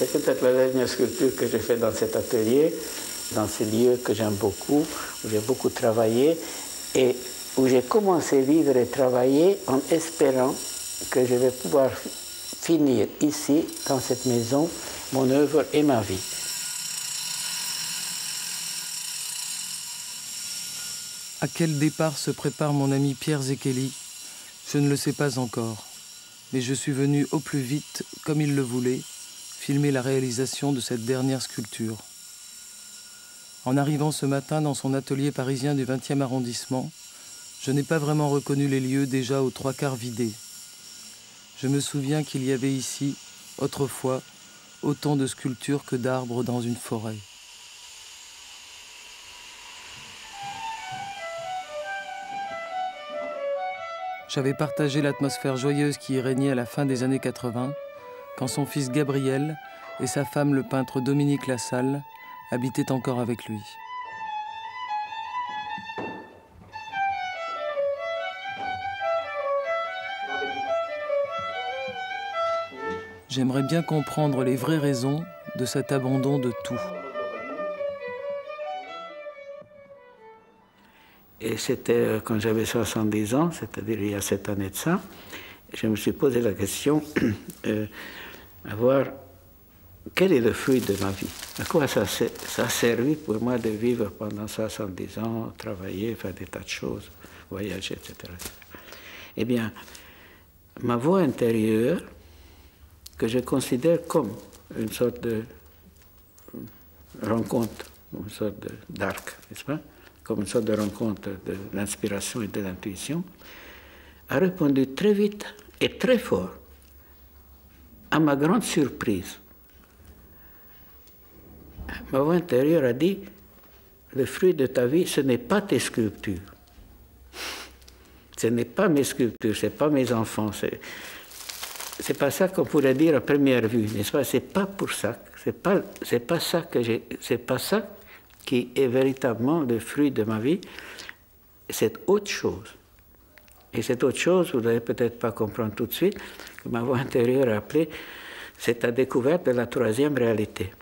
C'est peut-être la dernière sculpture que j'ai faite dans cet atelier, dans ce lieu que j'aime beaucoup, où j'ai beaucoup travaillé et où j'ai commencé à vivre et travailler en espérant que je vais pouvoir finir ici, dans cette maison, mon œuvre et ma vie. À quel départ se prépare mon ami Pierre Zekeli? Je ne le sais pas encore, mais je suis venu au plus vite, comme il le voulait, filmer la réalisation de cette dernière sculpture. En arrivant ce matin dans son atelier parisien du 20e arrondissement, je n'ai pas vraiment reconnu les lieux déjà aux trois quarts vidés. Je me souviens qu'il y avait ici, autrefois, autant de sculptures que d'arbres dans une forêt. J'avais partagé l'atmosphère joyeuse qui y régnait à la fin des années 80, quand son fils Gabriel et sa femme, le peintre Dominique Lassalle, habitaient encore avec lui. J'aimerais bien comprendre les vraies raisons de cet abandon de tout. Et c'était quand j'avais 70 ans, c'est-à-dire il y a 7 années de ça, je me suis posé la question... à voir quel est le fruit de ma vie, à quoi ça a servi pour moi de vivre pendant 70 ans, travailler, faire des tas de choses, voyager, etc. Eh bien, ma voix intérieure, que je considère comme une sorte de rencontre, une sorte d'arc, n'est-ce pas? Comme une sorte de rencontre de l'inspiration et de l'intuition, a répondu très vite et très fort. À ma grande surprise, ma voix intérieure a dit « Le fruit de ta vie, ce n'est pas tes sculptures. Ce n'est pas mes sculptures, ce n'est pas mes enfants. C'est pas ça qu'on pourrait dire à première vue, n'est-ce pas? C'est pas pour ça. C'est pas ça que j'ai. C'est pas ça qui est véritablement le fruit de ma vie. C'est autre chose. » Et cette autre chose, vous n'allez peut-être pas comprendre tout de suite, que ma voix intérieure a appelée, c'est la découverte de la troisième réalité.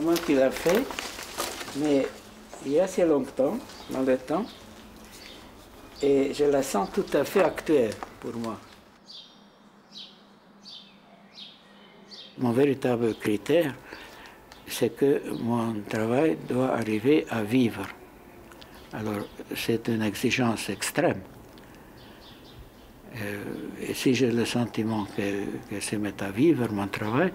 Moi qui l'a fait, mais il y a assez longtemps, dans le temps, et je la sens tout à fait actuelle pour moi. Mon véritable critère, c'est que mon travail doit arriver à vivre. Alors, c'est une exigence extrême. Et si j'ai le sentiment que se met à vivre mon travail,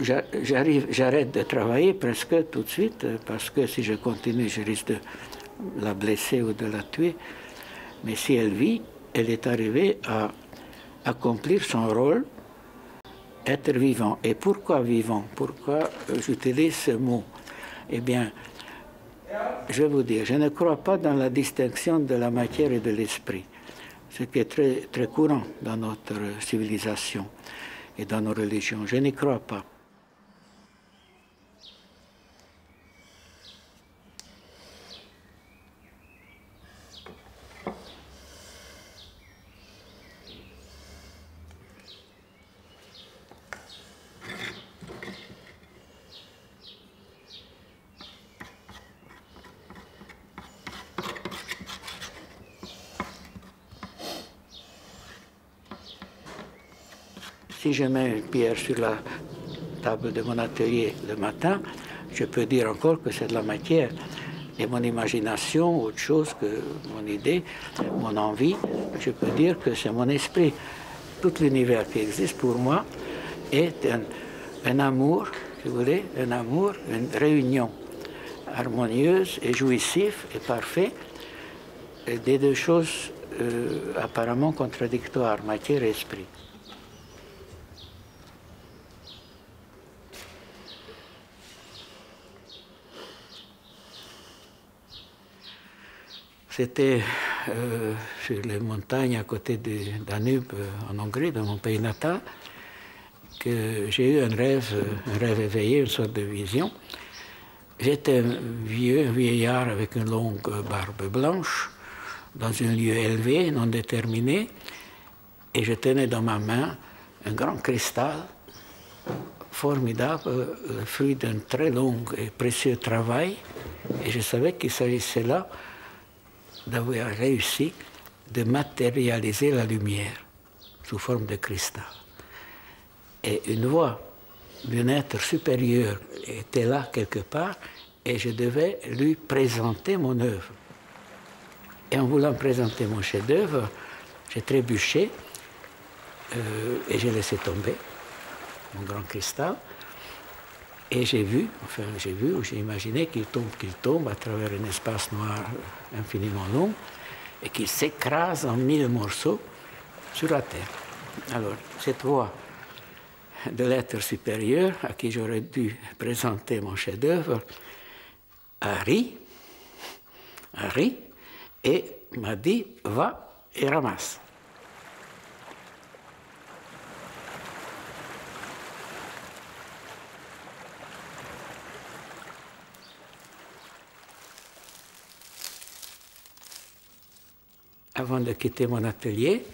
j'arrête de travailler presque tout de suite, parce que si je continue, je risque de la blesser ou de la tuer. Mais si elle vit, elle est arrivée à accomplir son rôle, être vivant. Et pourquoi vivant? Pourquoi j'utilise ce mot? Eh bien, je vais vous dire, je ne crois pas dans la distinction de la matière et de l'esprit, ce qui est très, très courant dans notre civilisation et dans nos religions. Je n'y crois pas. Si je mets une pierre sur la table de mon atelier le matin, je peux dire encore que c'est de la matière. Et mon imagination, autre chose que mon idée, mon envie, je peux dire que c'est mon esprit. Tout l'univers qui existe pour moi est un amour, si vous voulez, un amour, une réunion harmonieuse et jouissive et parfaite des deux choses apparemment contradictoires, matière et esprit. C'était sur les montagnes à côté du Danube, en Hongrie, dans mon pays natal, que j'ai eu un rêve éveillé, une sorte de vision. J'étais un vieillard avec une longue barbe blanche, dans un lieu élevé, non déterminé, et je tenais dans ma main un grand cristal formidable, le fruit d'un très long et précieux travail, et je savais qu'il s'agissait là d'avoir réussi de matérialiser la lumière sous forme de cristal. Et une voix d'un être supérieur était là quelque part et je devais lui présenter mon œuvre. Et en voulant présenter mon chef-d'œuvre, j'ai trébuché et j'ai laissé tomber mon grand cristal. Et j'ai vu, enfin j'ai vu, ou j'ai imaginé qu'il tombe à travers un espace noir infiniment long et qu'il s'écrase en 1000 morceaux sur la terre. Alors, cette voix de l'être supérieur à qui j'aurais dû présenter mon chef-d'œuvre a ri et m'a dit « va et ramasse ». Avant de quitter mon atelier,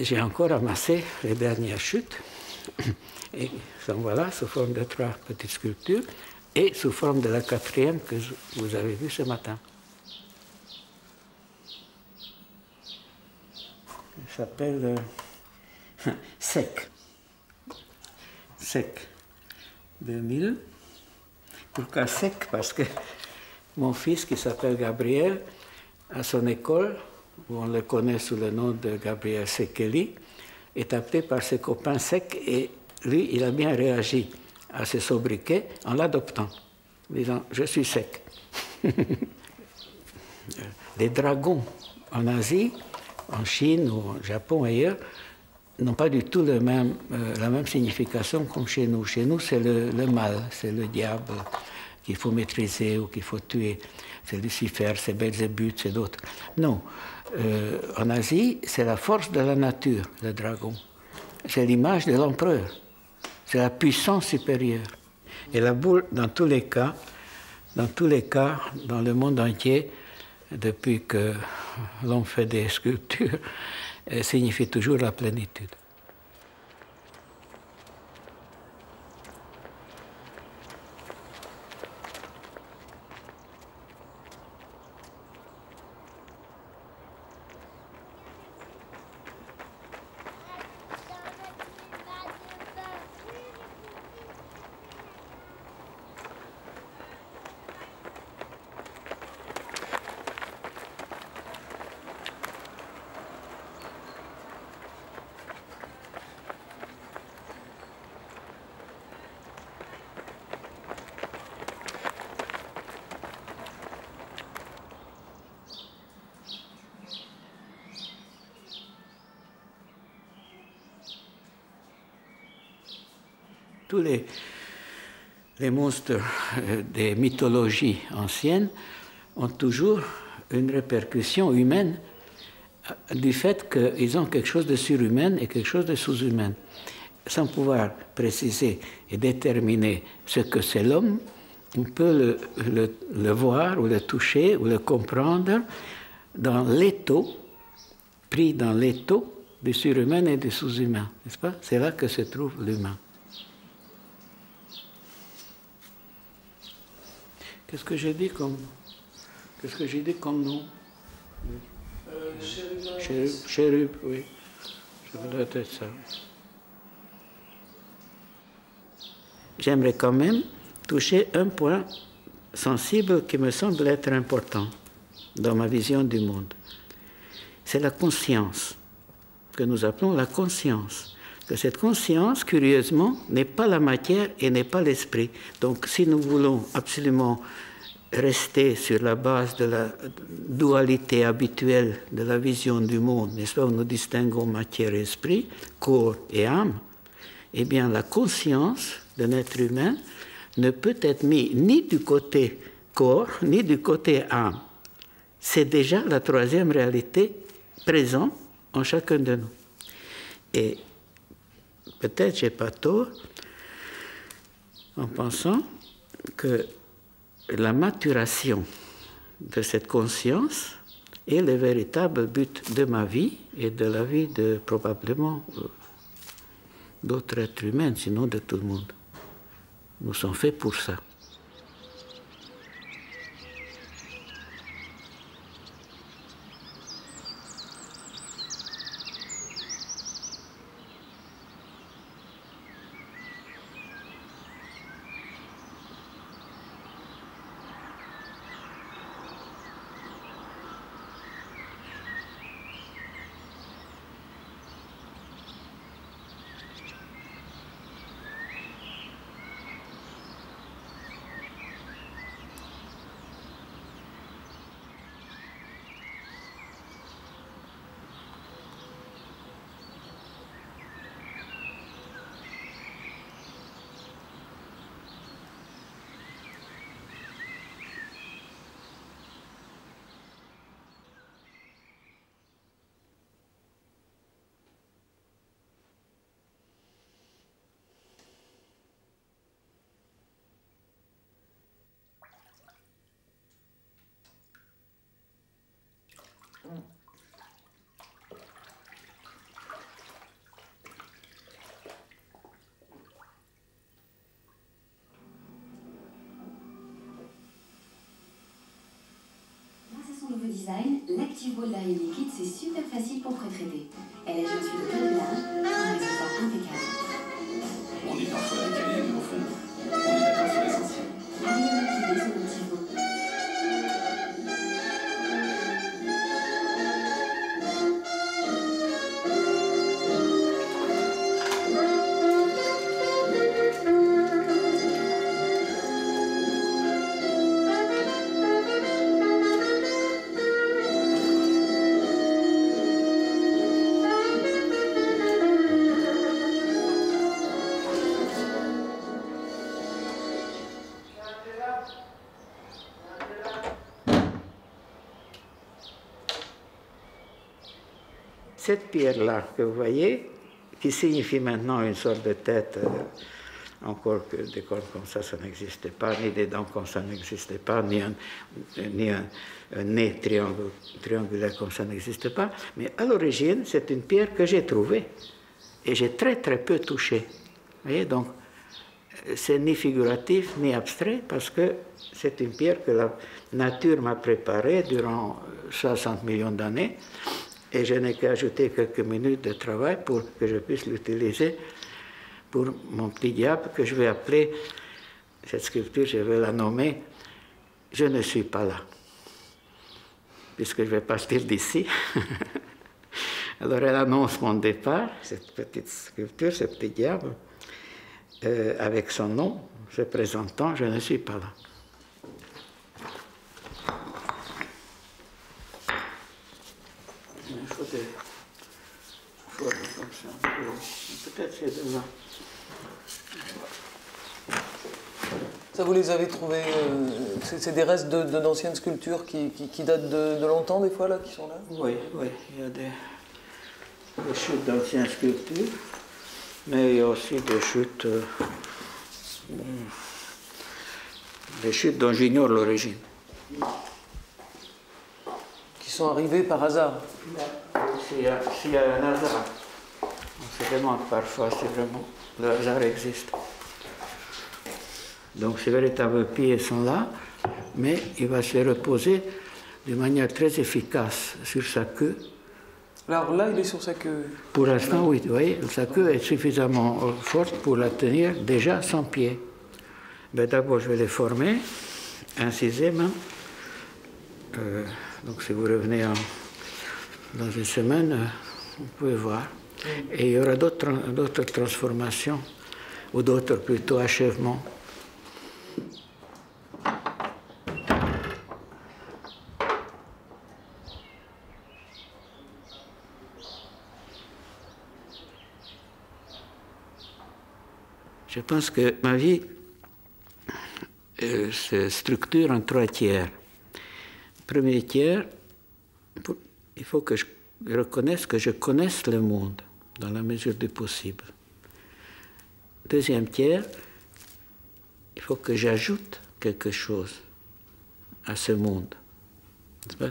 j'ai encore ramassé les dernières chutes, et voilà, sous forme de 3 petites sculptures, et sous forme de la 4e que vous avez vue ce matin. Elle s'appelle Sec. Sec 2000. Pourquoi Sec? Parce que mon fils, qui s'appelle Gabriel, à son école, où on le connaît sous le nom de Gabriel Sekeli, est appelé par ses copains Sec, et lui, il a bien réagi à ce sobriquet en l'adoptant, disant « je suis sec ». Les dragons en Asie, en Chine ou au Japon ailleurs, n'ont pas du tout la même signification comme chez nous. Chez nous, c'est le mal, c'est le diable qu'il faut maîtriser ou qu'il faut tuer. C'est Lucifer, c'est Belzébuth, c'est d'autres. Non, en Asie, c'est la force de la nature, le dragon. C'est l'image de l'empereur. C'est la puissance supérieure. Et la boule, dans tous les cas, dans le monde entier, depuis que l'on fait des sculptures, signifie toujours la plénitude. tous les monstres des mythologies anciennes ont toujours une répercussion humaine du fait qu'ils ont quelque chose de surhumain et quelque chose de sous-humain. Sans pouvoir préciser et déterminer ce que c'est l'homme, on peut le voir ou le toucher ou le comprendre dans l'étau, pris dans l'étau du surhumain et du sous-humain, n'est-ce pas? C'est là que se trouve l'humain. Qu'est-ce que j'ai dit comme nom? Chérub, oui. Ça doit être ça. J'aimerais quand même toucher un point sensible qui me semble être important dans ma vision du monde. C'est la conscience, que nous appelons la conscience. Que cette conscience, curieusement, n'est pas la matière et n'est pas l'esprit. Donc, si nous voulons absolument rester sur la base de la dualité habituelle de la vision du monde, n'est-ce pas, où nous distinguons matière et esprit, corps et âme, eh bien, la conscience d'un être humain ne peut être mise ni du côté corps, ni du côté âme. C'est déjà la troisième réalité présente en chacun de nous. Et peut-être j'ai pas tort en pensant que la maturation de cette conscience est le véritable but de ma vie et de la vie de probablement d'autres êtres humains, sinon de tout le monde. Nous sommes faits pour ça. Grâce à son nouveau design, l'Active Ball Dye Liquide, c'est super facile pour pré-traiter. Elle agit ensuite au capillage, un résultat impeccable. On est parfois décalé, mais au fond, on est d'accord sur l'essentiel. Cette pierre-là que vous voyez, qui signifie maintenant une sorte de tête, encore que des cornes comme ça, ça n'existait pas, ni des dents comme ça n'existait pas, ni un nez triangulaire comme ça n'existe pas. Mais à l'origine, c'est une pierre que j'ai trouvée et j'ai très peu touchée. Vous voyez, donc c'est ni figuratif ni abstrait parce que c'est une pierre que la nature m'a préparée durant 60 millions d'années. Et je n'ai qu'à ajouter quelques minutes de travail pour que je puisse l'utiliser pour mon petit diable que je vais appeler, cette sculpture, je vais la nommer « Je ne suis pas là », puisque je vais partir d'ici. Alors elle annonce mon départ, cette petite sculpture, ce petit diable, avec son nom, se présentant « Je ne suis pas là ». Fordítom sem. Jó. Ça, vous les avez trouvés, c'est des restes d'anciennes sculptures qui datent de longtemps, des fois, là, qui sont là? Oui, oui, il y a des chutes d'anciennes sculptures, mais il y a aussi des chutes dont j'ignore l'origine. Qui sont arrivées par hasard? S'il y a un hasard, on se demande parfois si vraiment le hasard existe. Donc ces véritables pieds sont là, mais il va se reposer de manière très efficace sur sa queue. Alors là, il est sur sa queue? Pour l'instant, oui. Vous voyez, sa queue est suffisamment forte pour la tenir déjà sans pied. Mais d'abord, je vais les former, incisément. Donc si vous revenez dans une semaine, vous pouvez voir. Et il y aura d'autres transformations, ou d'autres plutôt achèvements. Je pense que ma vie se structure en 3 tiers. Premier tiers, il faut que je reconnaisse que je connaisse le monde dans la mesure du possible. Deuxième tiers, il faut que j'ajoute quelque chose à ce monde.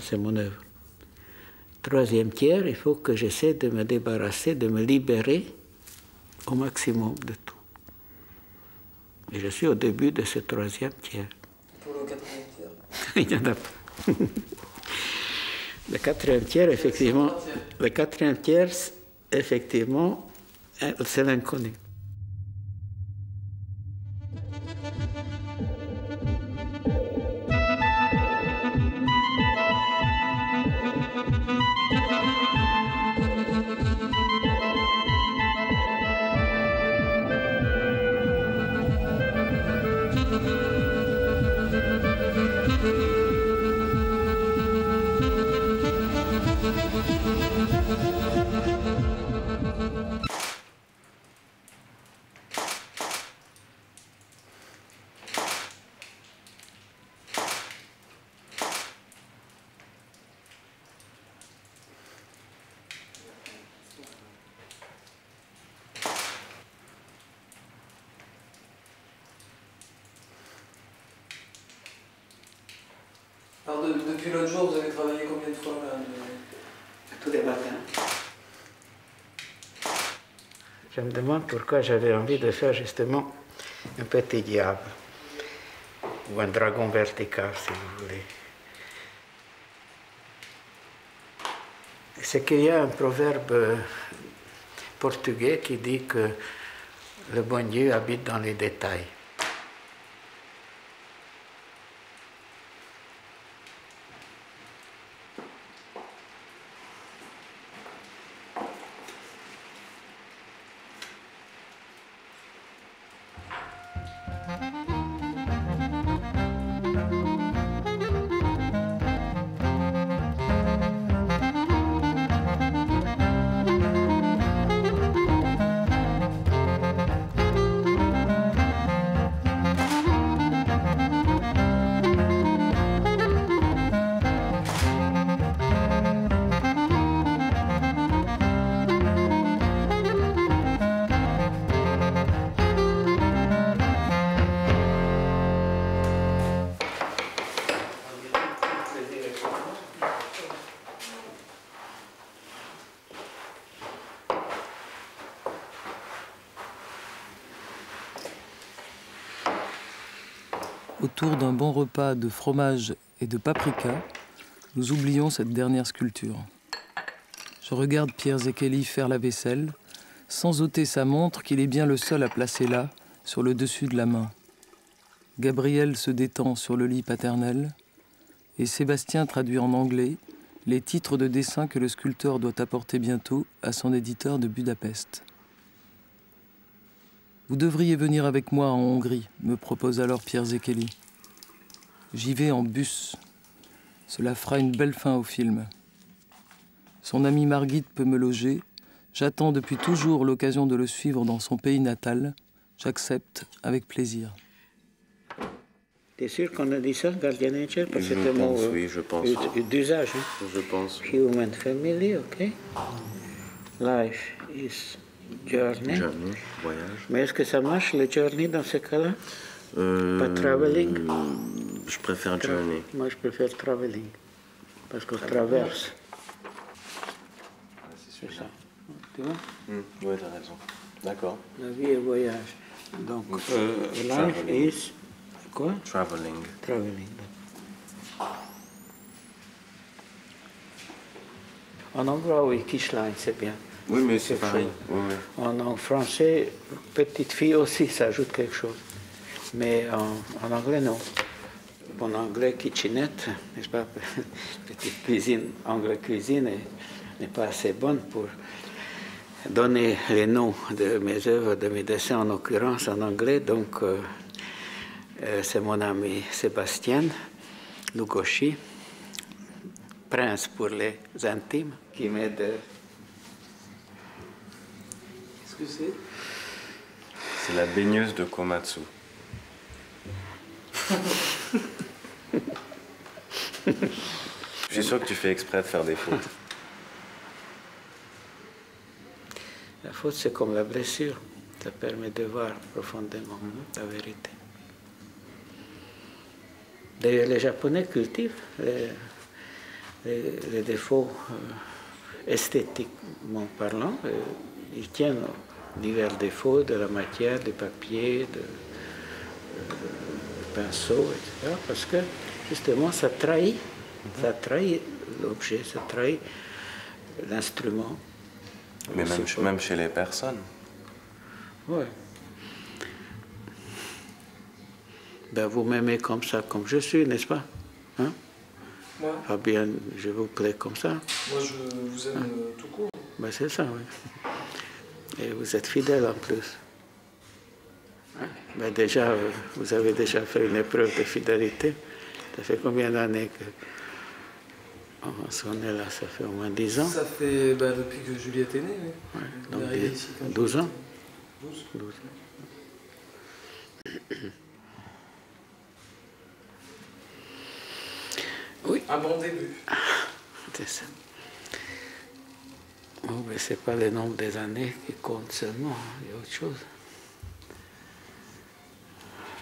C'est mon œuvre. Troisième tiers, il faut que j'essaie de me débarrasser, de me libérer au maximum de tout. Et je suis au début de ce 3e tiers. Pour le 4e tiers? Il n'y en a pas. Le 4e tiers, effectivement, c'est l'inconnu. Alors, depuis l'autre jour, vous avez travaillé combien de fois là, tous les matins? Je me demande pourquoi j'avais envie de faire justement un petit diable, ou un dragon vertical, si vous voulez. C'est qu'il y a un proverbe portugais qui dit que le bon Dieu habite dans les détails. Autour d'un bon repas de fromage et de paprika, nous oublions cette dernière sculpture. Je regarde Pierre Zecchelli faire la vaisselle, sans ôter sa montre qu'il est bien le seul à placer là, sur le dessus de la main. Gabriel se détend sur le lit paternel, et Sébastien traduit en anglais les titres de dessins que le sculpteur doit apporter bientôt à son éditeur de Budapest. « Vous devriez venir avec moi en Hongrie », me propose alors Pierre Zecchelli. J'y vais en bus. Cela fera une belle fin au film. Son amie Margit peut me loger, J'attends depuis toujours l'occasion de le suivre dans son pays natal. J'accepte avec plaisir. T'es sûr qu'on a dit ça, gardien angel, parce que c'est un mot d'usage. Je pense. Human family, ok. Life is journey. Journey, voyage. Mais est-ce que ça marche, le journey, dans ce cas-là? Pas traveling? Je préfère journey. Moi, je préfère traveling, parce qu'on traverse. C'est ça. Tu vois? Oui, t'as raison. D'accord. La vie est voyage. Donc, life is... Quoi? Traveling. Traveling. En anglais, oui, Kishline, c'est bien. Oui, mais c'est pareil. Oui. En français, petite fille aussi, ça ajoute quelque chose. Mais en anglais, non. En anglais, kitchenette, n'est-ce pas? Petite cuisine, anglais cuisine n'est pas assez bonne pour donner les noms de mes œuvres, de mes dessins, en l'occurrence, en anglais. Donc, c'est mon ami Sébastien Lugosi, prince pour les intimes, qui m'aide. Qu'est-ce que c'est? C'est la baigneuse de Komatsu. Je suis sûr que tu fais exprès de faire des fautes. La faute, c'est comme la blessure. Ça permet de voir profondément la vérité. D'ailleurs, les Japonais cultivent les défauts esthétiquement parlant. Ils tiennent aux divers défauts de la matière, du papier, du pinceau, etc. Parce que, justement, ça trahit l'objet, ça trahit l'instrument. Mais même chez les personnes. Oui. Ben, vous m'aimez comme ça, comme je suis, n'est-ce pas? Hein? Ouais. Fabien, je vous plais comme ça. Moi, je vous aime tout court. Ben, c'est ça, oui. Et vous êtes fidèle en plus. Hein? Ben, déjà, vous avez déjà fait une épreuve de fidélité. Ça fait combien d'années qu'on en est là? Ça fait au moins 10 ans. Ça fait depuis que Juliette est née, oui. Ouais. Donc, ici, 12 ans. 12 ans. Oui. Un bon début. C'est ça. Oh, mais c'est pas le nombre des années qui compte seulement, il y a autre chose.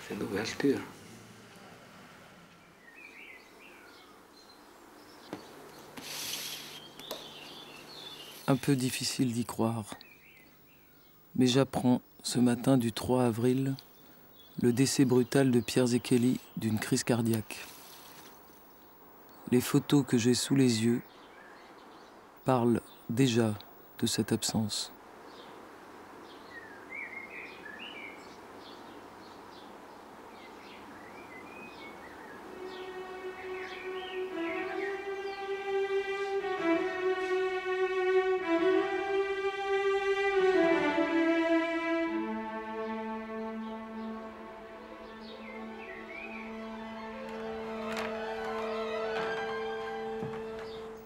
C'est l'ouverture. Un peu difficile d'y croire. Mais j'apprends ce matin du 3 avril le décès brutal de Pierre Zekeli d'une crise cardiaque. Les photos que j'ai sous les yeux parlent déjà de cette absence.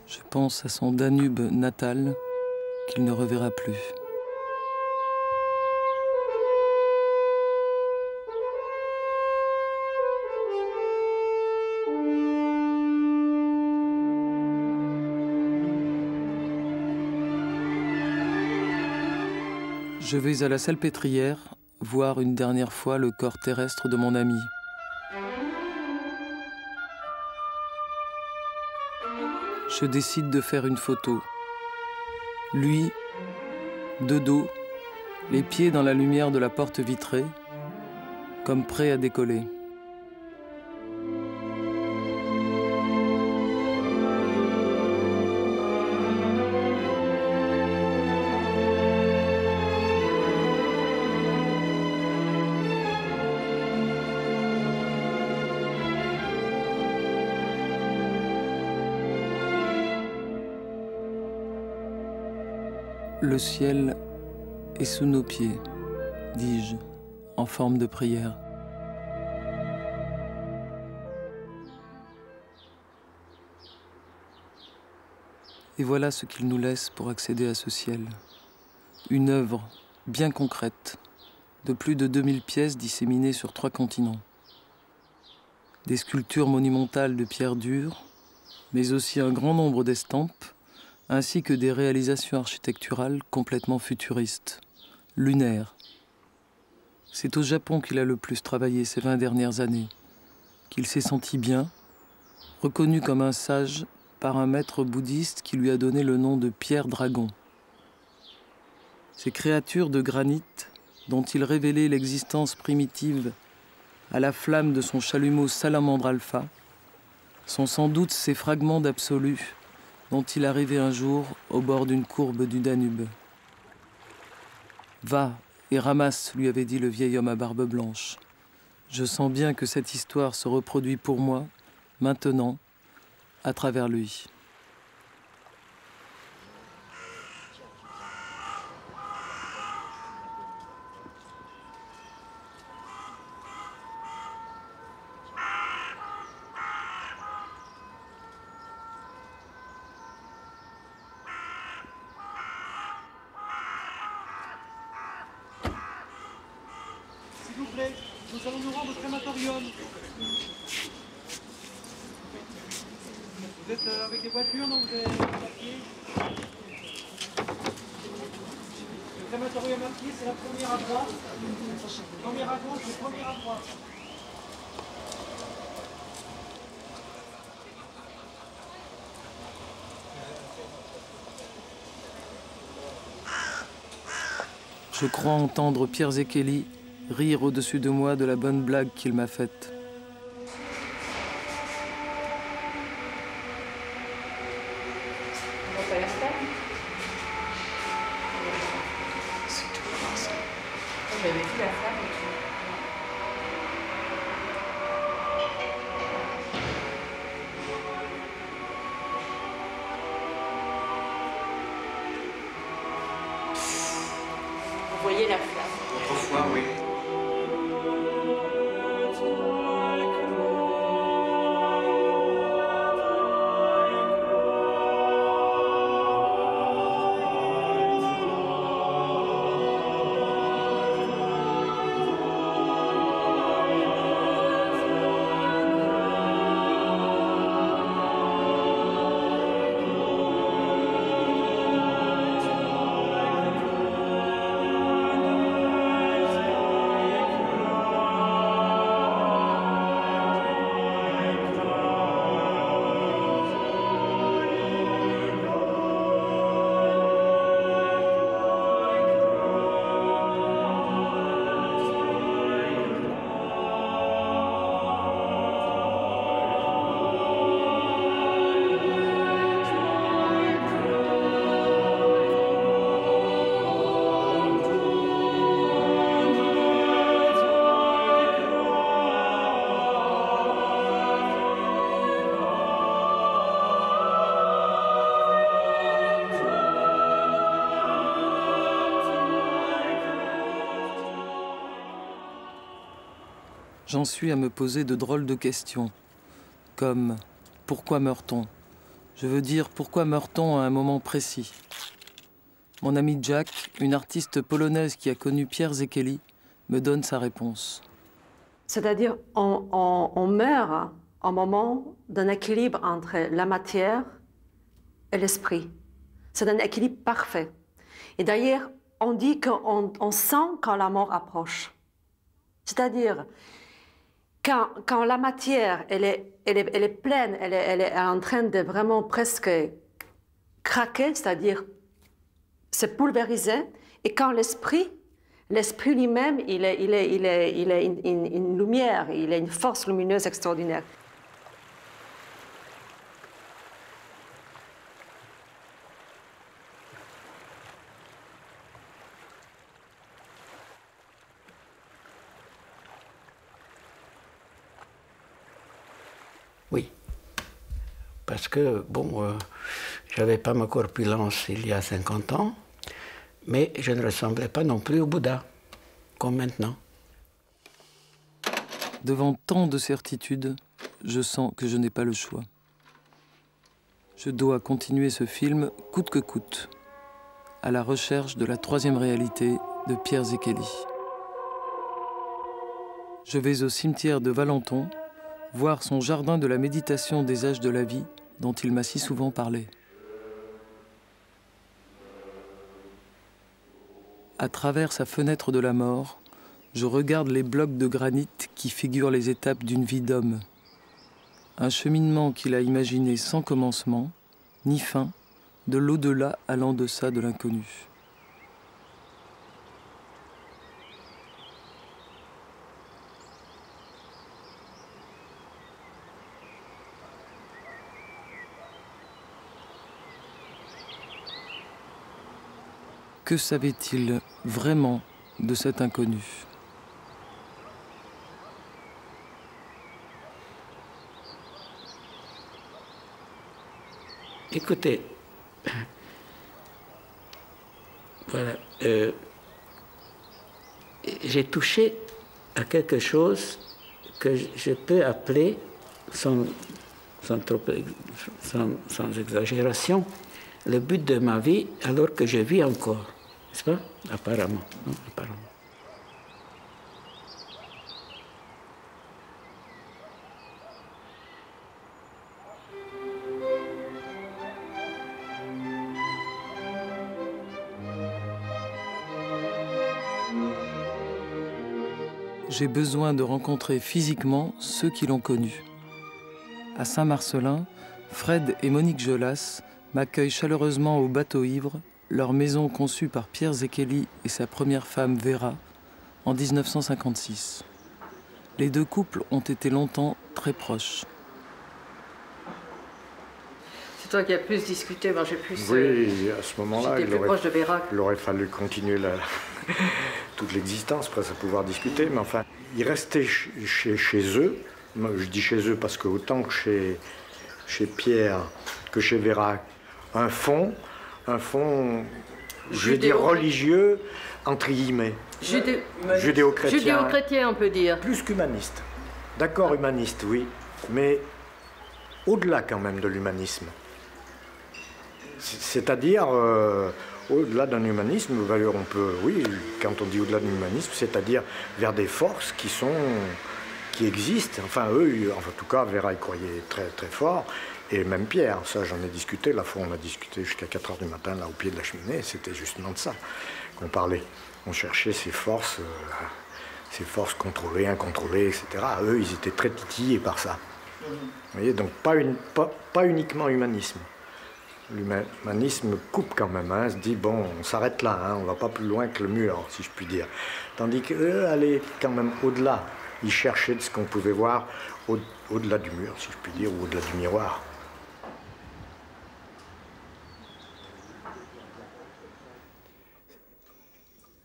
Je pense à son Danube natal qu'il ne reverra plus. Je vais à la Salpêtrière voir une dernière fois le corps terrestre de mon ami. Je décide de faire une photo. Lui, de dos, les pieds dans la lumière de la porte vitrée, comme prêt à décoller. Le ciel est sous nos pieds, dis-je, en forme de prière. Et voilà ce qu'il nous laisse pour accéder à ce ciel. Une œuvre bien concrète de plus de 2000 pièces disséminées sur 3 continents. Des sculptures monumentales de pierre dure, mais aussi un grand nombre d'estampes, ainsi que des réalisations architecturales complètement futuristes, lunaires. C'est au Japon qu'il a le plus travaillé ces 20 dernières années, qu'il s'est senti bien, reconnu comme un sage par un maître bouddhiste qui lui a donné le nom de Pierre Dragon. Ces créatures de granit, dont il révélait l'existence primitive à la flamme de son chalumeau Salamandre Alpha, sont sans doute ces fragments d'absolu dont il arrivait un jour au bord d'une courbe du Danube. « Va et ramasse », lui avait dit le vieil homme à barbe blanche. « Je sens bien que cette histoire se reproduit pour moi, maintenant, à travers lui. » Nous allons nous rendre au crématorium. Vous êtes avec des voitures, non? Vous avez à pied. Le crématorium à pied, c'est la première à droite. Première à gauche, c'est la première à droite. Je crois entendre Pierre Zekeli rire au-dessus de moi de la bonne blague qu'il m'a faite. Vous voyez la flamme? Autrefois, oui. J'en suis à me poser de drôles de questions, comme « Pourquoi meurt-on » ? Je veux dire « Pourquoi meurt-on à un moment précis ?» Mon ami Jack, une artiste polonaise qui a connu Pierre Zekeli, me donne sa réponse. C'est-à-dire on meurt au moment d'un équilibre entre la matière et l'esprit. C'est un équilibre parfait. Et d'ailleurs, on dit qu'on sent quand la mort approche. C'est-à-dire... Quand la matière, elle est pleine, elle est en train de vraiment presque craquer, c'est-à-dire se pulvériser, et quand l'esprit lui-même, il est une lumière, il est une force lumineuse extraordinaire. Oui, parce que, bon, je n'avais pas ma corpulence il y a 50 ans, mais je ne ressemblais pas non plus au Bouddha, comme maintenant. Devant tant de certitudes, je sens que je n'ai pas le choix. Je dois continuer ce film coûte que coûte. à la recherche de la troisième réalité de Pierre Zéchelli. Je vais au cimetière de Valenton voir son jardin de la méditation des âges de la vie dont il m'a si souvent parlé. À travers sa fenêtre de la mort, je regarde les blocs de granit qui figurent les étapes d'une vie d'homme. Un cheminement qu'il a imaginé sans commencement, ni fin, de l'au-delà à l'en-deçà de l'inconnu. Que savait-il vraiment de cet inconnu ? Écoutez, voilà, j'ai touché à quelque chose que je peux appeler, sans exagération, le but de ma vie alors que je vis encore. N'est-ce pas? Apparemment, non? Apparemment. J'ai besoin de rencontrer physiquement ceux qui l'ont connu. À Saint-Marcelin, Fred et Monique Gelas m'accueillent chaleureusement au Bateau Ivre, leur maison conçue par Pierre Zéchelli et sa première femme Vera en 1956. Les deux couples ont été longtemps très proches. C'est toi qui as plus discuté, moi j'ai plus... Oui, à ce moment-là, il aurait fallu continuer toute l'existence presque à pouvoir discuter, mais enfin, ils restaient chez eux. Moi, je dis chez eux parce que autant que chez Pierre que chez Vera, un fond, je veux dire, religieux, entre guillemets. Judéo-chrétien. Judéo-chrétien, on peut dire. Plus qu'humaniste. D'accord, humaniste, oui. Mais au-delà, quand même, de l'humanisme. C'est-à-dire, au-delà d'un humanisme, d'ailleurs, on peut, oui, quand on dit au-delà de l'humanisme, c'est-à-dire vers des forces qui existent. Enfin, eux, en tout cas, Vera y croyait très, très fort. Et même Pierre, ça j'en ai discuté, la fois on a discuté jusqu'à 4 h du matin, là au pied de la cheminée, c'était justement de ça qu'on parlait. On cherchait ces forces contrôlées, incontrôlées, etc. Eux, ils étaient très titillés par ça. Vous voyez, donc pas uniquement humanisme. L'humanisme coupe quand même, hein, se dit bon, on s'arrête là, hein, on va pas plus loin que le mur, si je puis dire. Tandis qu'eux allaient quand même au-delà, ils cherchaient de ce qu'on pouvait voir au-delà du mur, si je puis dire, ou au-delà du miroir.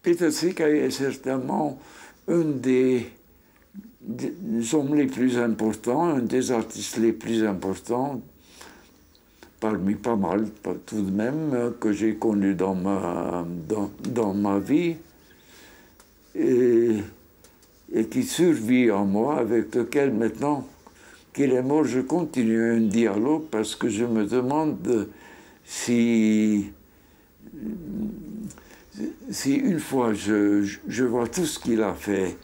Peter Zéchelli est certainement un des hommes les plus importants, un des artistes les plus importants, parmi pas mal tout de même, que j'ai connu dans ma vie, et qui survit en moi, avec lequel maintenant qu'il est mort, je continue un dialogue parce que je me demande si une fois je vois tout ce qu'il a fait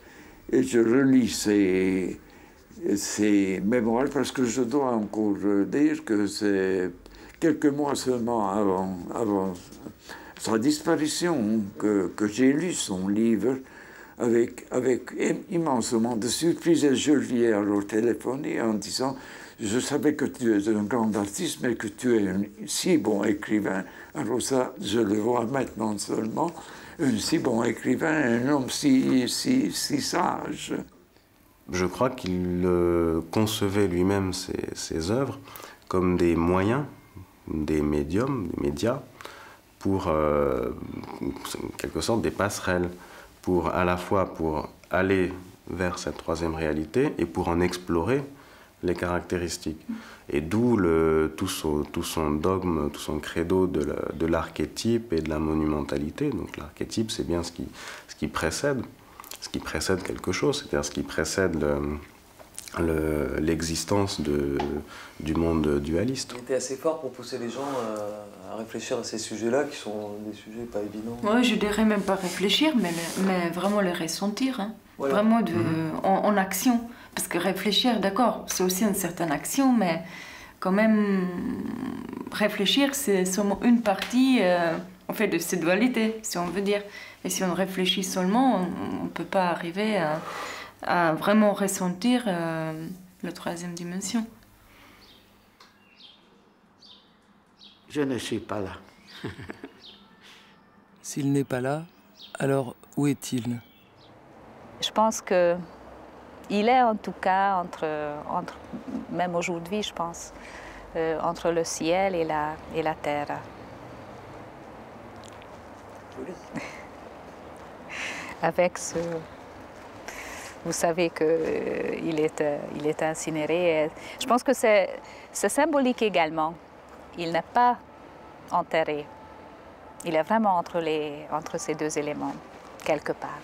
et je relis ses mémoires, parce que je dois encore dire que c'est quelques mois seulement avant sa disparition que j'ai lu son livre avec immensément de surprise, et je lui ai alors téléphoné en disant « Je savais que tu es un grand artiste, mais que tu es un si bon écrivain. » Alors ça, je le vois maintenant seulement, un si bon écrivain, un homme si sage. Je crois qu'il concevait lui-même ses œuvres comme des moyens, des médiums, des médias, pour, en quelque sorte, des passerelles. À la fois pour aller vers cette troisième réalité et pour en explorer les caractéristiques. Et d'où tout son dogme, tout son credo de l'archétype et de la monumentalité. Donc l'archétype, c'est bien ce qui précède quelque chose, c'est-à-dire ce qui précède l'existence du monde dualiste. Il était assez fort pour pousser les gens à réfléchir à ces sujets-là qui sont des sujets pas évidents. Oui, je dirais même pas réfléchir, mais vraiment les ressentir. Hein. Voilà. Vraiment en action. Parce que réfléchir, d'accord, c'est aussi une certaine action, mais quand même, réfléchir, c'est seulement une partie en fait, de cette dualité, si on veut dire. Et si on réfléchit seulement, on ne peut pas arriver à vraiment ressentir la troisième dimension. Je ne suis pas là. S'il n'est pas là, alors où est-il? Je pense que il est en tout cas entre même aujourd'hui, je pense, entre le ciel et la terre. Joli. Avec ce, vous savez que il est incinéré. Et je pense que c'est symbolique également. Il n'est pas enterré. Il est vraiment entre ces deux éléments, quelque part.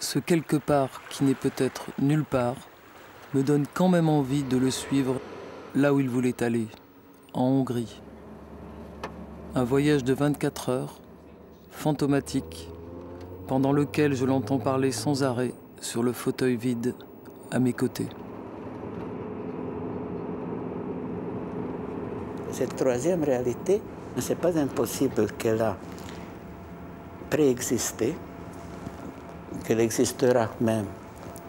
Ce quelque part qui n'est peut-être nulle part me donne quand même envie de le suivre là où il voulait aller, en Hongrie. Un voyage de 24 heures, fantomatique, pendant lequel je l'entends parler sans arrêt sur le fauteuil vide à mes côtés. Cette troisième réalité, ce n'est pas impossible qu'elle a préexisté, qu'elle existera même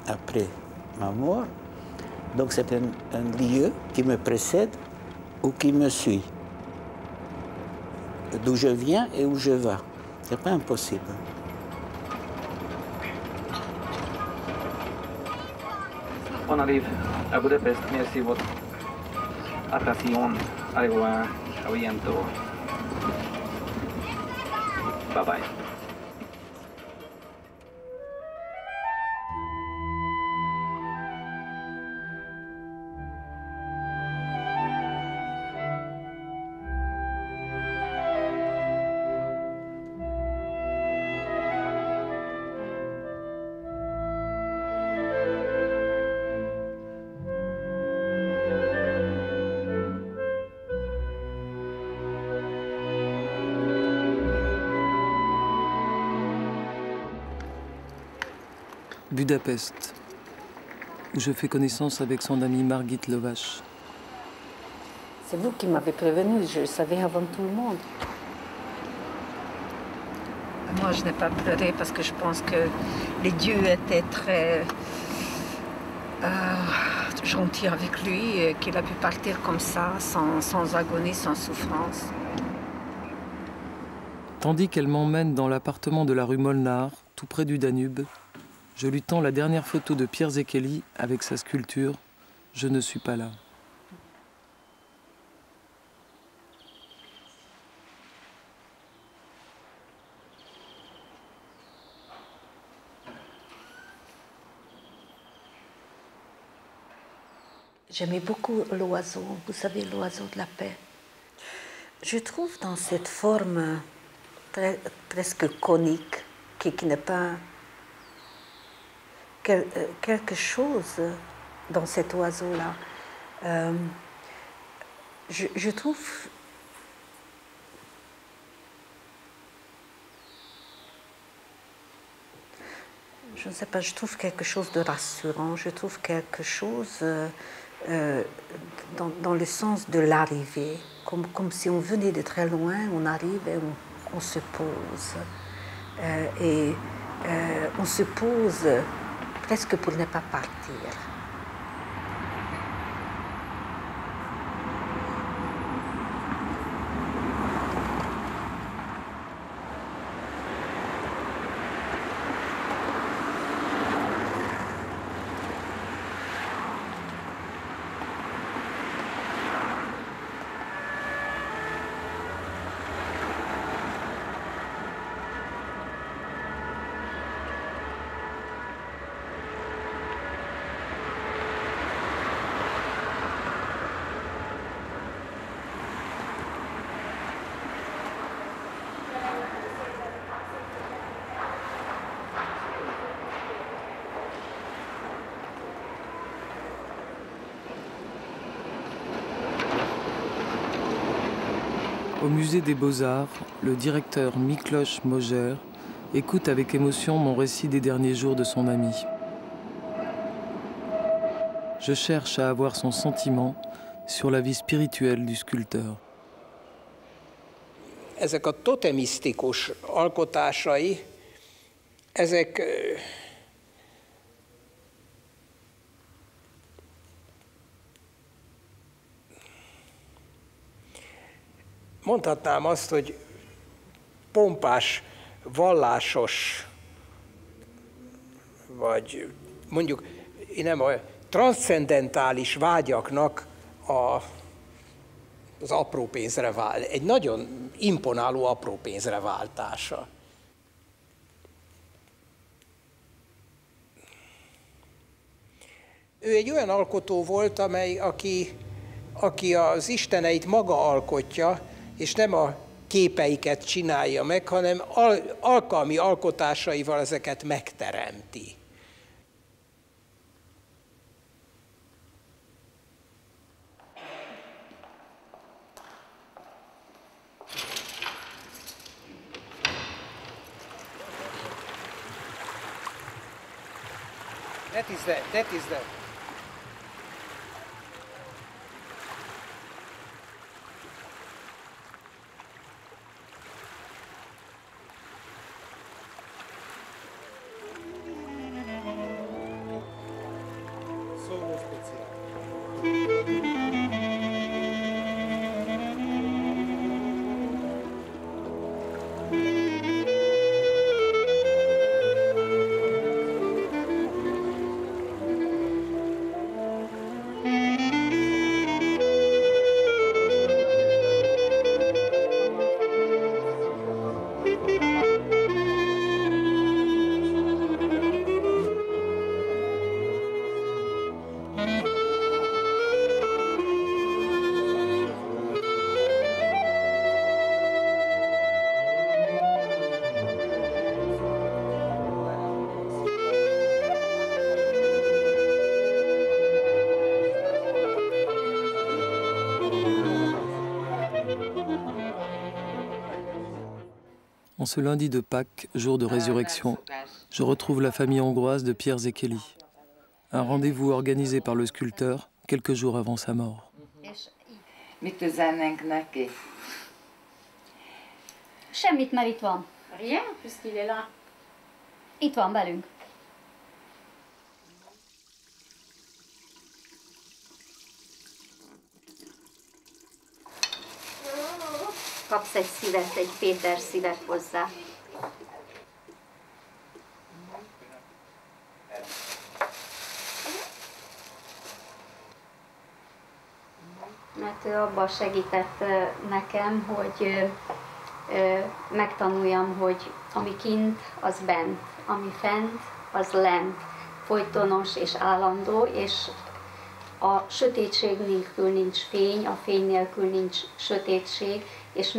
après ma mort. Donc c'est un lieu qui me précède ou qui me suit, d'où je viens et où je vais. Ce n'est pas impossible. On arrive à Budapest, merci votre attention, au revoir, à bientôt. Bye bye. Budapest, où je fais connaissance avec son amie Margit Lovache. C'est vous qui m'avez prévenue, je le savais avant tout le monde. Moi, je n'ai pas pleuré parce que je pense que les dieux étaient très gentils avec lui et qu'il a pu partir comme ça, sans agonie, sans souffrance. Tandis qu'elle m'emmène dans l'appartement de la rue Molnár, tout près du Danube, je lui tends la dernière photo de Pierre Székely avec sa sculpture « Je ne suis pas là ». J'aimais beaucoup l'oiseau, vous savez, l'oiseau de la paix. Je trouve dans cette forme presque conique, qui n'est pas... quelque chose dans cet oiseau-là. Je trouve je ne sais pas, je trouve quelque chose de rassurant, je trouve quelque chose dans le sens de l'arrivée, comme si on venait de très loin, on arrive et on se pose. On se pose presque pour ne pas partir. Au musée des Beaux-Arts, le directeur Miklos Moger écoute avec émotion mon récit des derniers jours de son ami. Je cherche à avoir son sentiment sur la vie spirituelle du sculpteur. Ezek a totemisztikus alkotásai, ezek mondhatnám azt, hogy pompás, vallásos, vagy mondjuk nem a transzcendentális vágyaknak az apró pénzre vált, egy nagyon imponáló apró pénzre váltása. Ő egy olyan alkotó volt, aki az isteneit maga alkotja, és nem a képeiket csinálja meg, hanem alkalmi alkotásaival ezeket megteremti. That is that. En ce lundi de Pâques, jour de résurrection, je retrouve la famille hongroise de Pierre Székely. Un rendez-vous organisé par le sculpteur quelques jours avant sa mort. Mit üzennénk neki? Semmit, mert itt van. Rien, puisqu'il est là. Itt van velünk. Kapsz egy szívet, egy Péter szívet hozzá. Mert ő abban segített nekem, hogy megtanuljam, hogy ami kint, az bent, ami fent, az lent. Folytonos és állandó, és a sötétség nélkül nincs fény, a fény nélkül nincs sötétség, és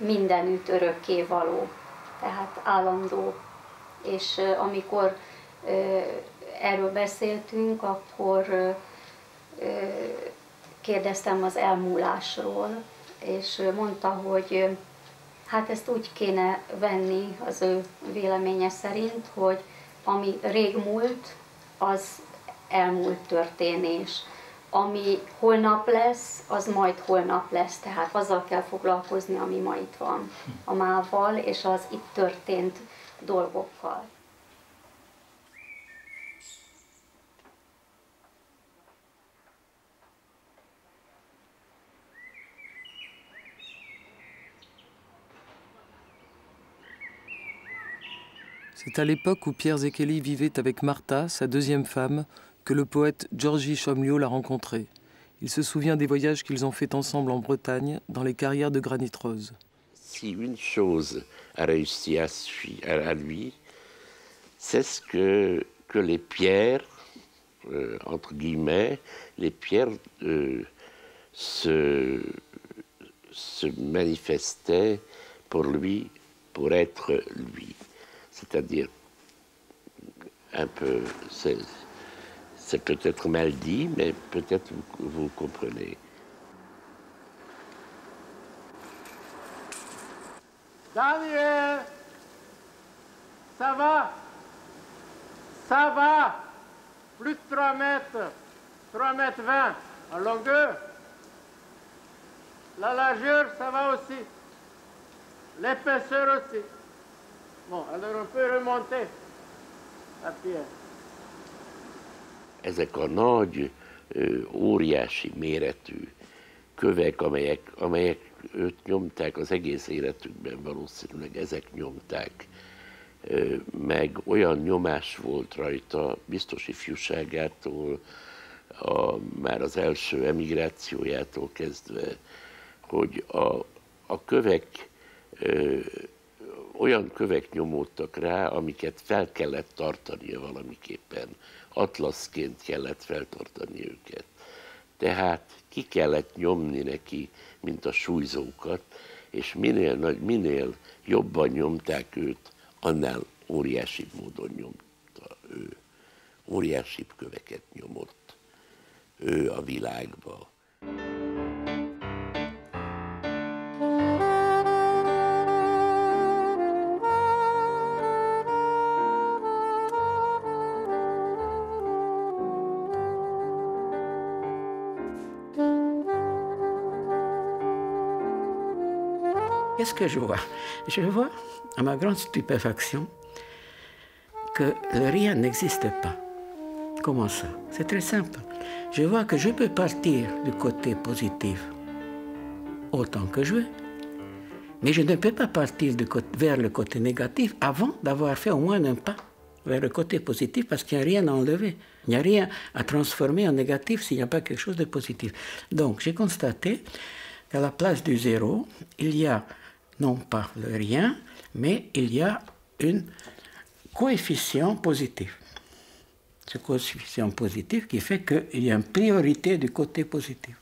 mindenütt örökké való, tehát állandó. És amikor erről beszéltünk, akkor kérdeztem az elmúlásról, és mondta, hogy hát ezt úgy kéne venni az ő véleménye szerint, hogy ami rég múlt, az elmúlt történés. Ami holnap lesz, az majd holnap lesz. Tehát azzal kell foglalkozni, ami ma itt van, a mával és az itt történt dolgokkal. C'est à l'époque où Pierre Székely vivait avec Martha, sa deuxième femme, que le poète György Somlyó l'a rencontré. Il se souvient des voyages qu'ils ont faits ensemble en Bretagne, dans les carrières de granit rose. Si une chose a réussi à lui, c'est ce que les pierres, entre guillemets, les pierres se manifestaient pour lui, pour être lui. C'est-à-dire, un peu... C'est peut-être mal dit, mais peut-être vous comprenez. Daniel, ça va? Ça va? Plus de 3 mètres, 3 mètres 20 en longueur. La largeur, ça va aussi. L'épaisseur aussi. Bon, alors on peut remonter a pierre. Ezek a nagy, óriási méretű kövek, amelyek őt nyomták, az egész életükben valószínűleg ezek nyomták, meg olyan nyomás volt rajta, biztos ifjúságától, már az első emigrációjától kezdve, hogy a kövek, olyan kövek nyomódtak rá, amiket fel kellett tartania valamiképpen. Atlaszként kellett feltartani őket. Tehát ki kellett nyomni neki, mint a súlyzókat, és minél jobban nyomták őt, annál óriásibb módon nyomta ő. Óriásibb köveket nyomott ő a világba. Qu'est-ce que je vois? Je vois, à ma grande stupéfaction, que le rien n'existe pas. Comment ça? C'est très simple. Je vois que je peux partir du côté positif autant que je veux, mais je ne peux pas partir vers le côté négatif avant d'avoir fait au moins un pas vers le côté positif, parce qu'il n'y a rien à enlever. Il n'y a rien à transformer en négatif s'il n'y a pas quelque chose de positif. Donc j'ai constaté qu'à la place du zéro, il y a non pas le rien, mais il y a un coefficient positif. Ce coefficient positif qui fait qu'il y a une priorité du côté positif.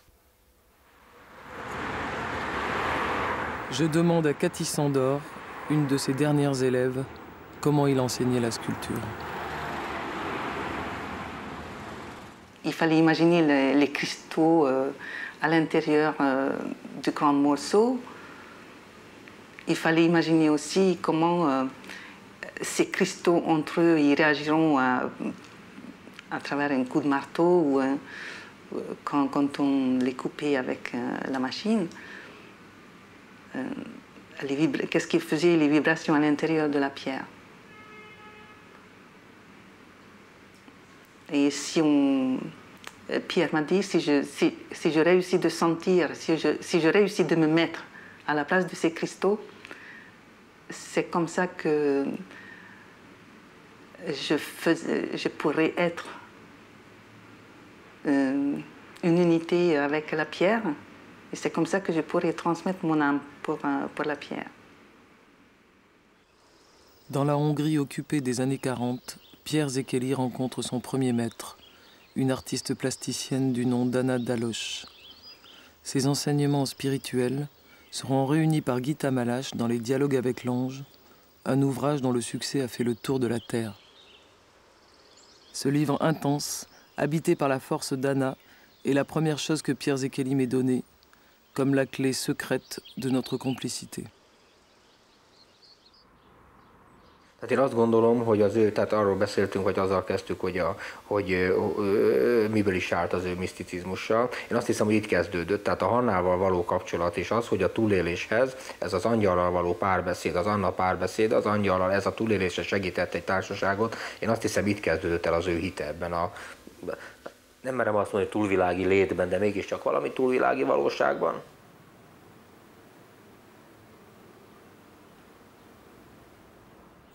Je demande à Cathy Sandor, une de ses dernières élèves, comment il enseignait la sculpture. Il fallait imaginer les cristaux à l'intérieur du grand morceau. Il fallait imaginer aussi comment ces cristaux entre eux ils réagiront à travers un coup de marteau ou quand on les coupait avec la machine. Qu'est-ce qu'ils faisaient les vibrations à l'intérieur de la pierre. Et si on... Pierre m'a dit, si je réussis de sentir, si je réussis de me mettre à la place de ces cristaux, c'est comme ça que je pourrais être une unité avec la pierre. Et c'est comme ça que je pourrais transmettre mon âme pour la pierre. Dans la Hongrie occupée des années 40, Pierre Székely rencontre son premier maître, une artiste plasticienne du nom d'Anna Daloche. Ses enseignements spirituels seront réunis par Gita Malache dans Les Dialogues avec l'Ange, un ouvrage dont le succès a fait le tour de la Terre. Ce livre intense, habité par la force d'Anna, est la première chose que Pierre Székely m'ait donnée, comme la clé secrète de notre complicité. Tehát én azt gondolom, hogy az ő, tehát arról beszéltünk, hogy azzal kezdtük, hogy miből is állt az ő miszticizmussal. Én azt hiszem, hogy itt kezdődött, tehát a Hannával való kapcsolat és az, hogy a túléléshez, ez az angyallal való párbeszéd, az Anna párbeszéd, az angyallal ez a túlélésre segített egy társaságot. Én azt hiszem, itt kezdődött el az ő hite ebben a... Nem merem azt mondani, hogy túlvilági létben, de mégiscsak valami túlvilági valóságban.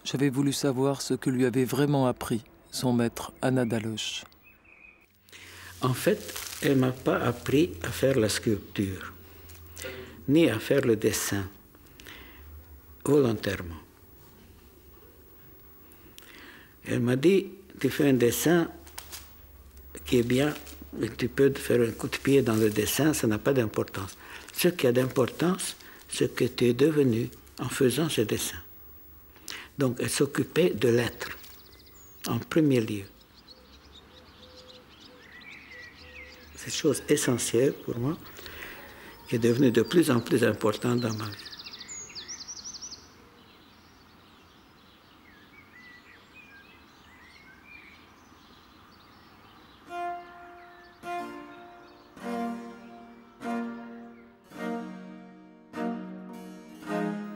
J'avais voulu savoir ce que lui avait vraiment appris son maître Anna Daloche. En fait, elle ne m'a pas appris à faire la sculpture, ni à faire le dessin, volontairement. Elle m'a dit, tu fais un dessin qui est bien, mais tu peux faire un coup de pied dans le dessin, ça n'a pas d'importance. Ce qui a d'importance, c'est ce que tu es devenu en faisant ce dessin. Donc, elle s'occupait de l'être, en premier lieu. C'est une chose essentielle pour moi, qui est devenue de plus en plus importante dans ma vie.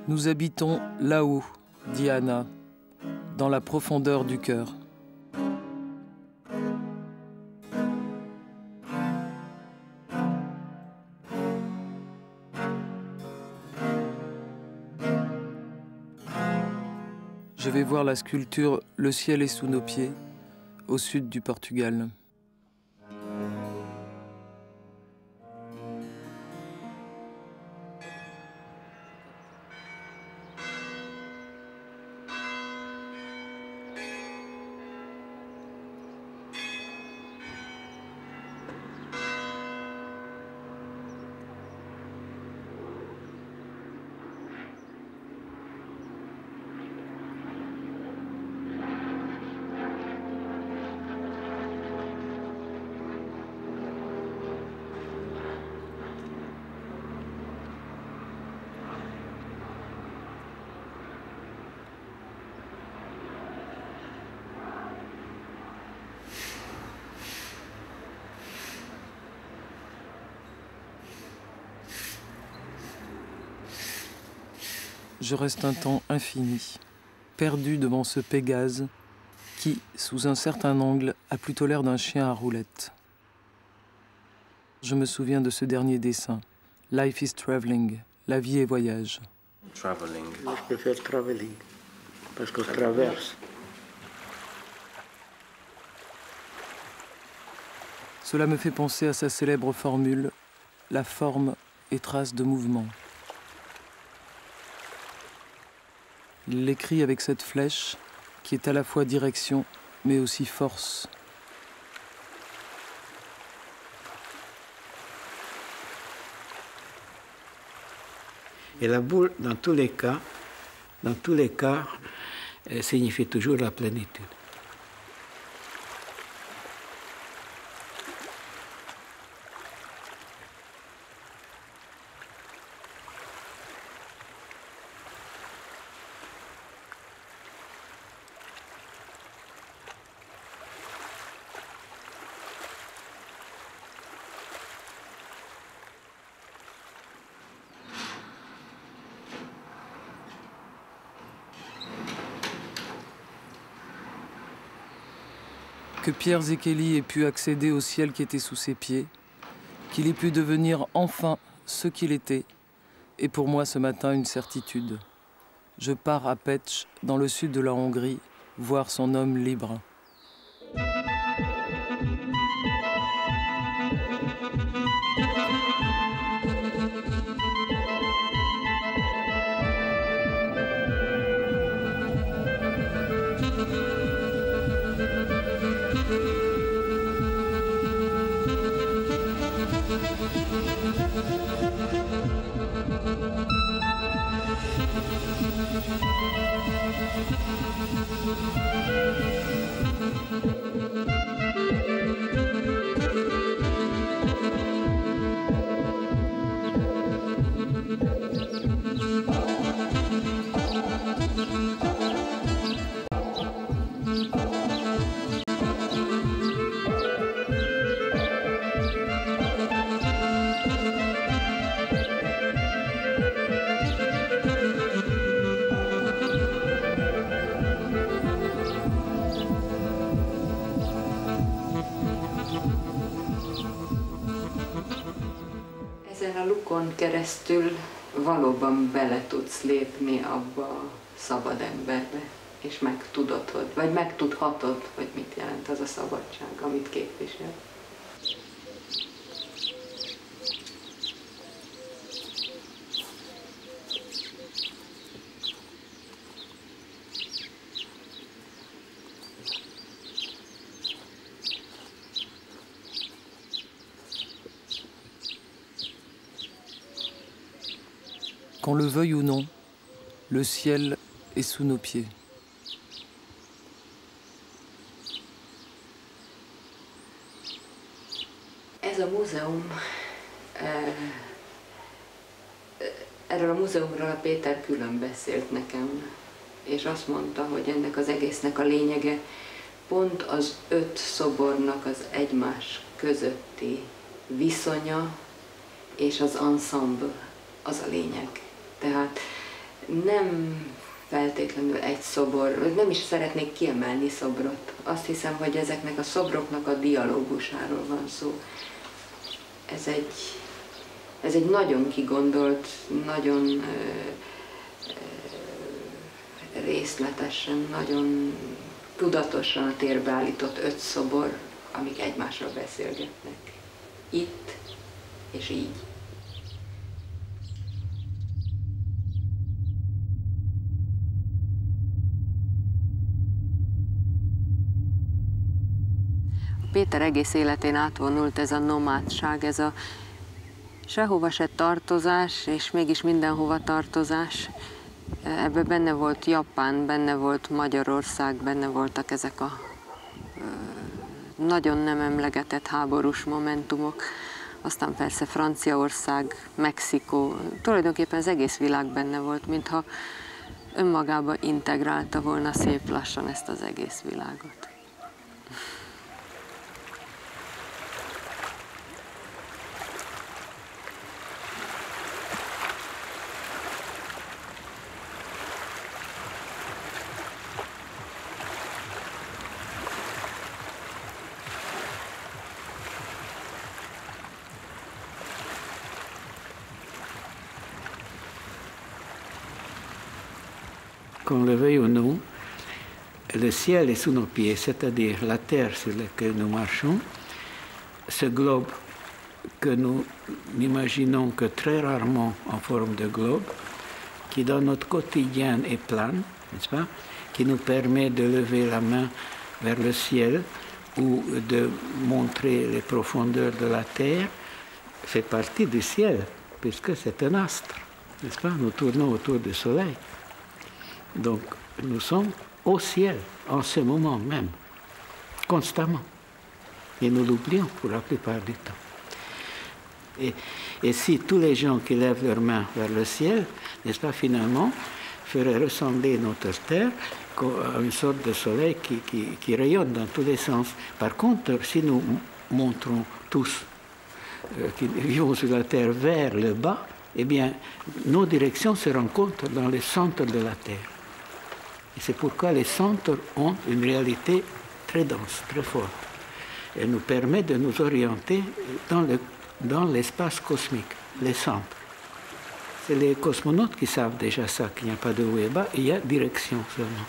Nous habitons là-haut, dit Anna, dans la profondeur du cœur. Je vais voir la sculpture « Le ciel est sous nos pieds » au sud du Portugal. Je reste un temps infini, perdu devant ce Pégase qui, sous un certain angle, a plutôt l'air d'un chien à roulettes. Je me souviens de ce dernier dessin. Life is traveling, la vie est voyage. Traveling. Moi, je préfère traveling, parce que je traverse. Cela me fait penser à sa célèbre formule, la forme est trace de mouvement. Il l'écrit avec cette flèche qui est à la fois direction, mais aussi force. Et la boule, dans tous les cas, elle signifie toujours la plénitude. Que Pierre Zéchelli ait pu accéder au ciel qui était sous ses pieds, qu'il ait pu devenir enfin ce qu'il était, est pour moi ce matin une certitude. Je pars à Pécs, dans le sud de la Hongrie, voir son homme libre. Keresztül valóban bele tudsz lépni abba a szabad emberbe, és megtudhatod, vagy megtudhatod, hogy mit jelent az a szabadság, amit képvisel. Qu'on le veuille ou non, le ciel est sous nos pieds. Ez a múzeum, erről a múzeumról a Péter külön beszélt nekem, és azt mondta, hogy ennek az egésznek a lényege pont az 5 szobornak az egymás közötti viszonya és az ensemble, az a lényeg. Tehát nem feltétlenül egy szobor, nem is szeretnék kiemelni szobrot. Azt hiszem, hogy ezeknek a szobroknak a dialógusáról van szó. Ez egy nagyon kigondolt, nagyon részletesen, nagyon tudatosan a térbe állított 5 szobor, amik egymásról beszélgetnek. Itt és így. Péter egész életén átvonult ez a nomádság, ez a sehova se tartozás, és mégis mindenhova tartozás. Ebben benne volt Japán, benne volt Magyarország, benne voltak ezek a nagyon nem emlegetett háborús momentumok. Aztán persze Franciaország, Mexikó, tulajdonképpen az egész világ benne volt, mintha önmagába integrálta volna szép lassan ezt az egész világot. Qu'on le veuille ou non, le ciel est sous nos pieds, c'est-à-dire la terre sur laquelle nous marchons, ce globe que nous n'imaginons que très rarement en forme de globe, qui dans notre quotidien est plane, n'est-ce pas, qui nous permet de lever la main vers le ciel ou de montrer les profondeurs de la terre, fait partie du ciel, puisque c'est un astre, n'est-ce pas, nous tournons autour du soleil. Donc, nous sommes au ciel, en ce moment même, constamment. Et nous l'oublions pour la plupart du temps. Et si tous les gens qui lèvent leurs mains vers le ciel, n'est-ce pas, finalement, feraient ressembler notre Terre à une sorte de soleil qui rayonne dans tous les sens. Par contre, si nous montrons tous qui vivons sur la Terre vers le bas, eh bien, nos directions se rencontrent dans les centres de la Terre. C'est pourquoi les centres ont une réalité très dense, très forte. Elle nous permet de nous orienter dans l'espace cosmique, les centres. C'est les cosmonautes qui savent déjà ça, qu'il n'y a pas de haut et bas, il y a direction seulement.